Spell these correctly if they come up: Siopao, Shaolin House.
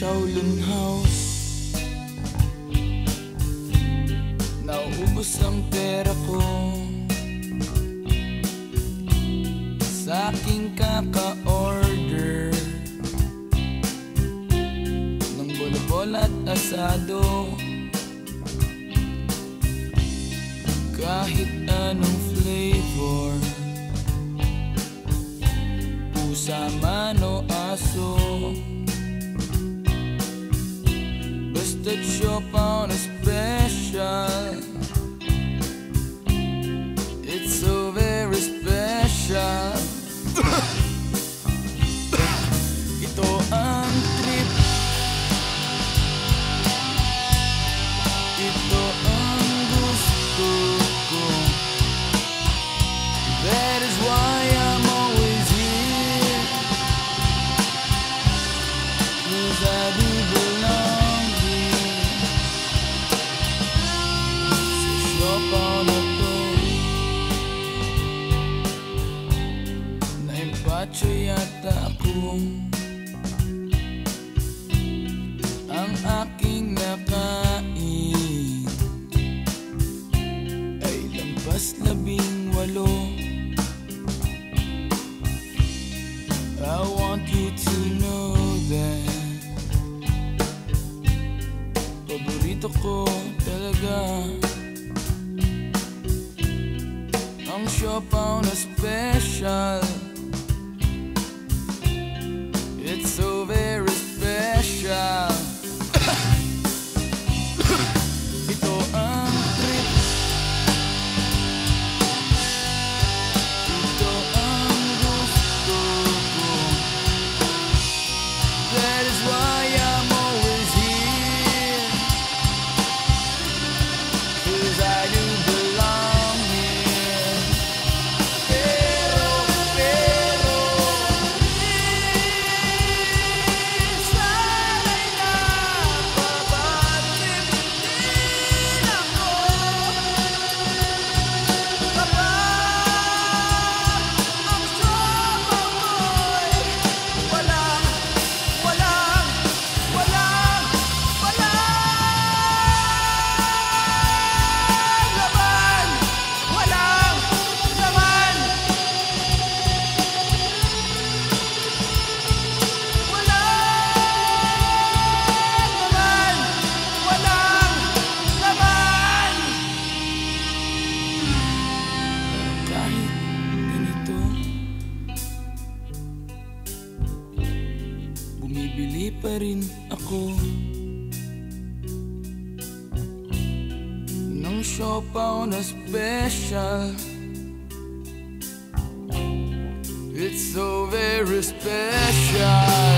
Shaolin House. Naubos ang pera ko sa aking kaka-order ng bolabol at asado. Kahit anong flavor, pusa man o aso, basta Siopao na special. It's so very special. Ito ang trip, ito ang gusto ko. That is why I'm always here, 'cause I do belong here. Sa Siopao na to, na-impatyo yata akong ang aking nakain ay lampas 18. I want you to know that paborito ko talaga ang Siopao na special. It's so very special. Ito ang trip, ito ang gusto ko. That is why I'm always here, 'cause I do belong here. Pero sana'y napapatrip din ako. Kapag ang Siopao mo'y walang, walang, walang, walang laman, walang laman, walang laman, walang laman. Kahit ganito, bumibili pa rin ako ng Siopao na special. It's so very special.